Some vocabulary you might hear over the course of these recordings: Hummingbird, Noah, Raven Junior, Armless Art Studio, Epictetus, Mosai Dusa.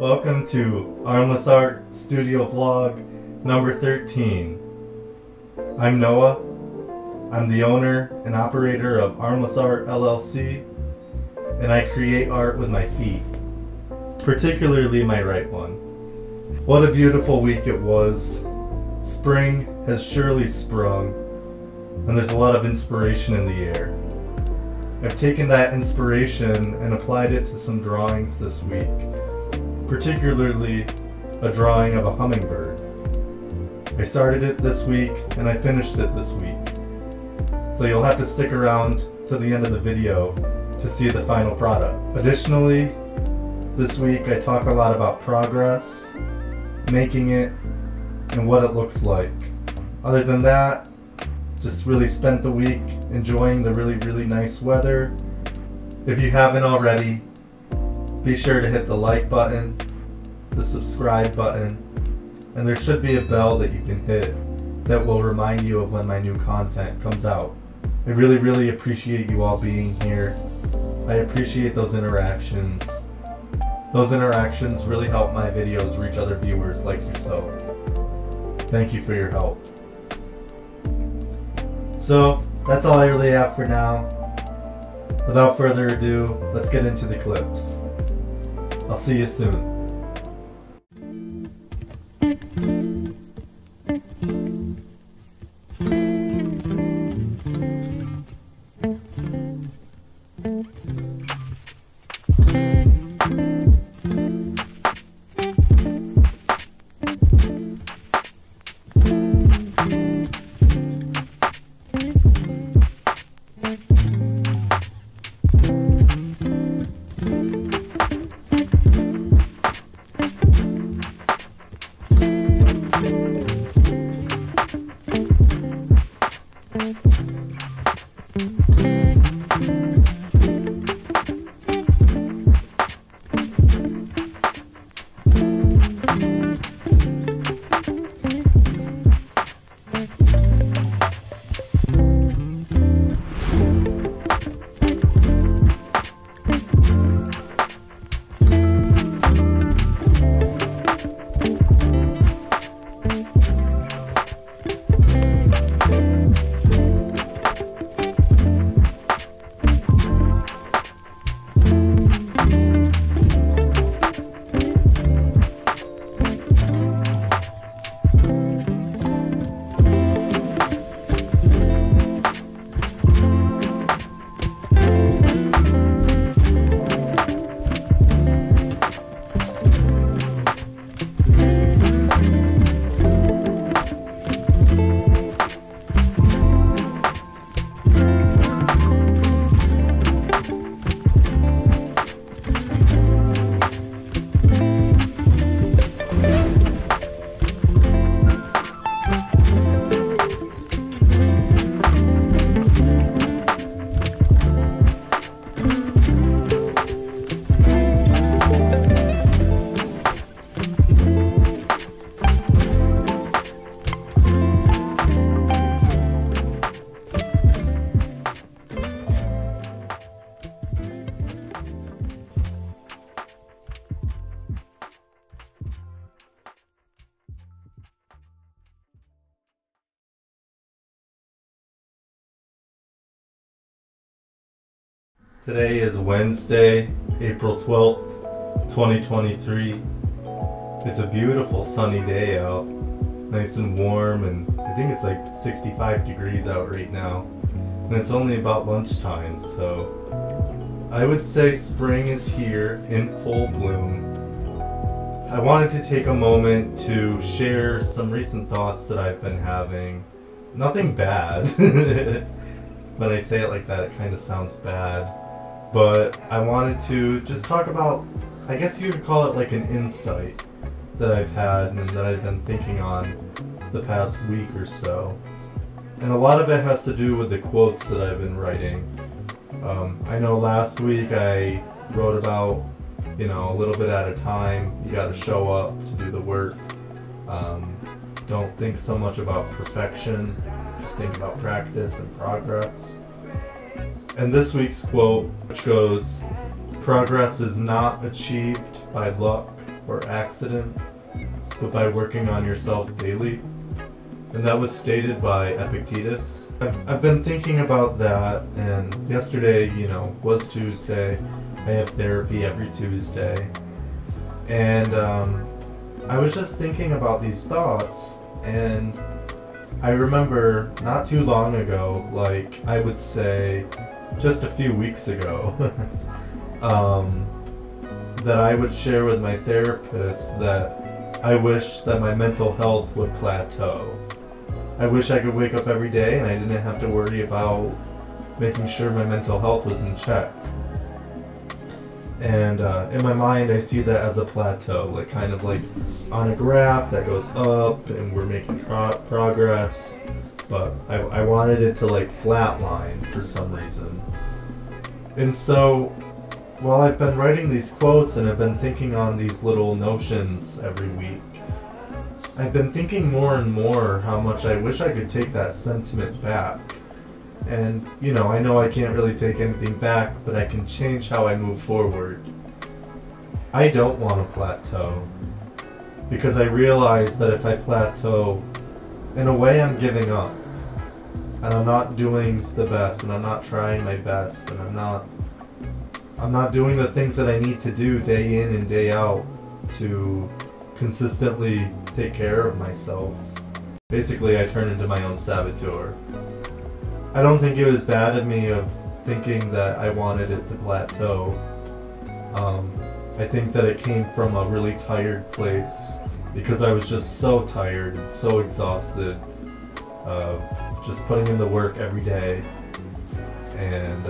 Welcome to Armless Art Studio Vlog number 13. I'm Noah. I'm the owner and operator of Armless Art LLC, and I create art with my feet, particularly my right one. What a beautiful week it was. Spring has surely sprung, and there's a lot of inspiration in the air. I've taken that inspiration and applied it to some drawings this week, particularly a drawing of a hummingbird. I started it this week and I finished it this week, so you'll have to stick around to the end of the video to see the final product. Additionally, this week I talk a lot about progress, making it, and what it looks like. Other than that, just really spent the week enjoying the really nice weather. If you haven't already, be sure to hit the like button, the subscribe button, and there should be a bell that you can hit that will remind you of when my new content comes out. I really appreciate you all being here. I appreciate those interactions. Those interactions really help my videos reach other viewers like yourself. Thank you for your help. So that's all I really have for now. Without further ado, let's get into the clips. I'll see you soon. Today is Wednesday, April 12th, 2023. It's a beautiful sunny day out, nice and warm, and I think it's like 65 degrees out right now, and it's only about lunchtime, so I would say spring is here in full bloom. I wanted to take a moment to share some recent thoughts that I've been having. Nothing bad. When I say it like that, it kind of sounds bad. But I wanted to just talk about, I guess you could call it like an insight that I've had and that I've been thinking on the past week or so. And a lot of it has to do with the quotes that I've been writing. I know last week I wrote about, you know, a little bit at a time. You gotta show up to do the work. Don't think so much about perfection, just think about practice and progress. And this week's quote, which goes, "Progress is not achieved by luck, or accident, but by working on yourself daily. And that was stated by Epictetus. I've been thinking about that, and yesterday, you know, was Tuesday. I have therapy every Tuesday. And I was just thinking about these thoughts, and I remember not too long ago, like I would say just a few weeks ago, that I would share with my therapist that I wish that my mental health would plateau. I wish I could wake up every day and I didn't have to worry about making sure my mental health was in check. And in my mind, I see that as a plateau, like kind of like on a graph that goes up and we're making progress, but I wanted it to like flatline for some reason. And so while I've been writing these quotes and I've been thinking on these little notions every week, I've been thinking more and more how much I wish I could take that sentiment back. And, you know I can't really take anything back, but I can change how I move forward. I don't want to plateau, because I realize that if I plateau, in a way I'm giving up, and I'm not doing the best, and I'm not trying my best, and I'm not doing the things that I need to do day in and day out to consistently take care of myself. Basically, I turn into my own saboteur. I don't think it was bad of me of thinking that I wanted it to plateau. I think that it came from a really tired place, because I was just so tired and so exhausted of just putting in the work every day, and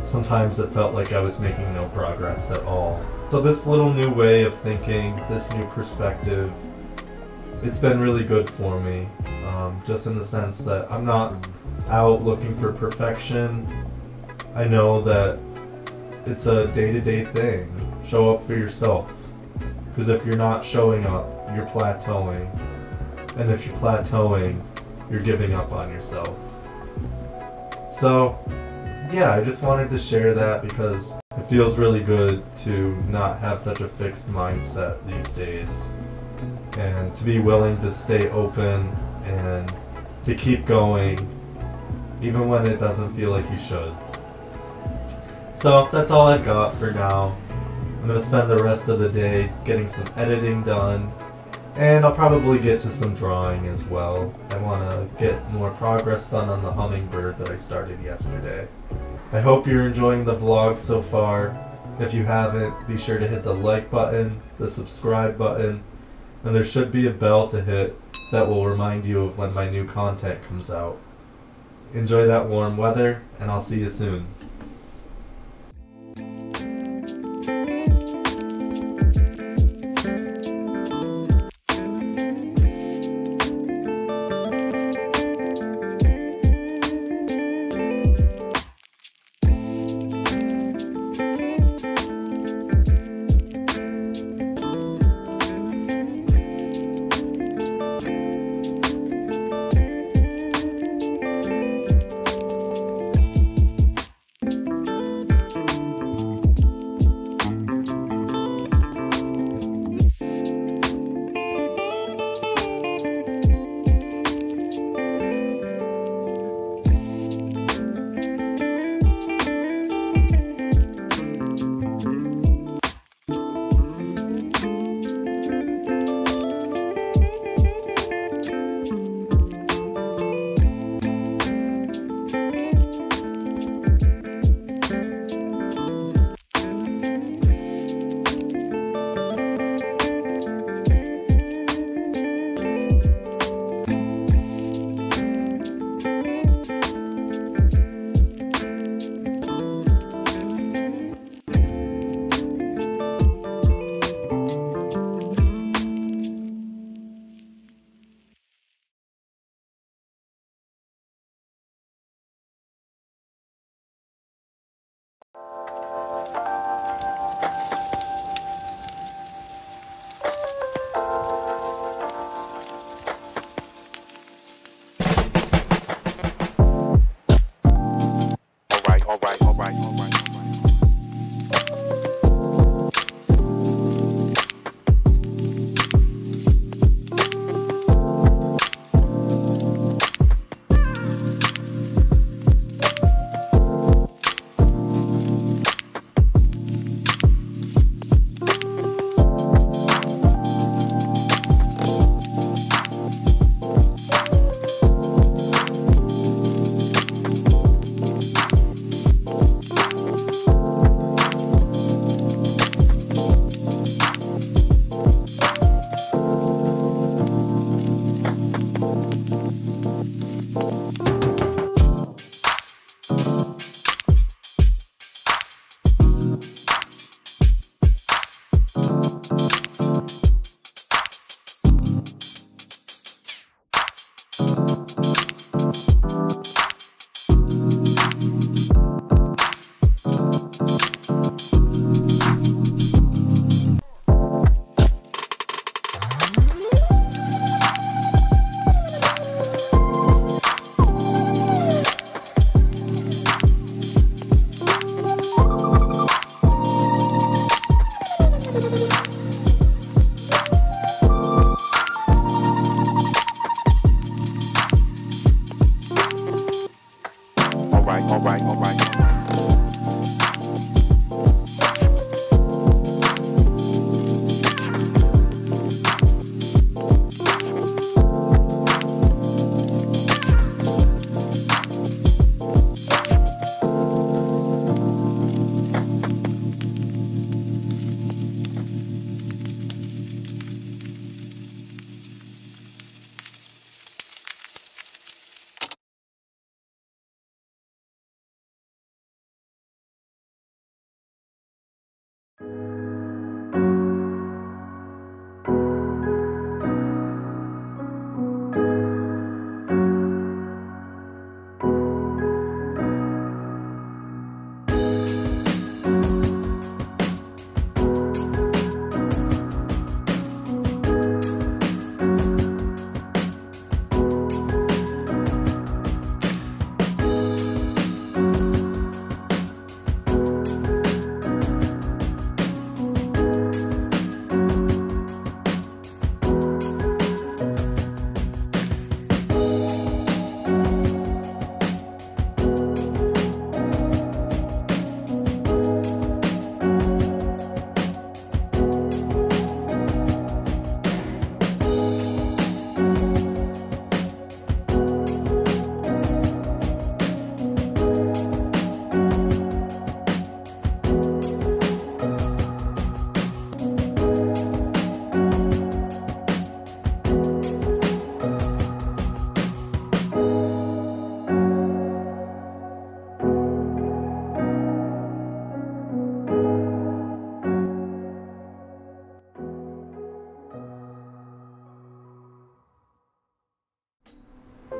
sometimes it felt like I was making no progress at all. So this little new way of thinking, this new perspective, it's been really good for me, just in the sense that I'm not out looking for perfection. I know that it's a day-to-day thing. Show up for yourself, because if you're not showing up, you're plateauing, and if you're plateauing, you're giving up on yourself. So yeah, I just wanted to share that because it feels really good to not have such a fixed mindset these days, and to be willing to stay open and to keep going even when it doesn't feel like you should. So that's all I've got for now. I'm going to spend the rest of the day getting some editing done, and I'll probably get to some drawing as well. I want to get more progress done on the hummingbird that I started yesterday. I hope you're enjoying the vlog so far. If you haven't, be sure to hit the like button, the subscribe button, and there should be a bell to hit that will remind you of when my new content comes out. Enjoy that warm weather, and I'll see you soon.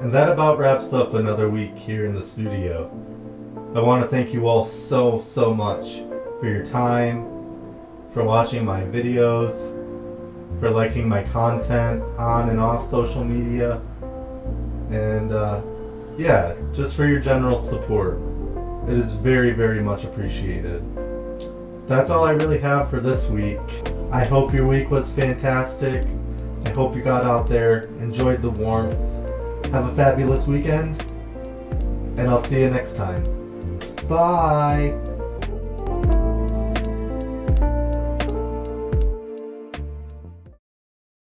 And that about wraps up another week here in the studio. I want to thank you all so much for your time, for watching my videos, for liking my content on and off social media, and yeah, just for your general support. It is very much appreciated. That's all I really have for this week. I hope your week was fantastic. I hope you got out there, enjoyed the warmth. Have a fabulous weekend, and I'll see you next time. Bye!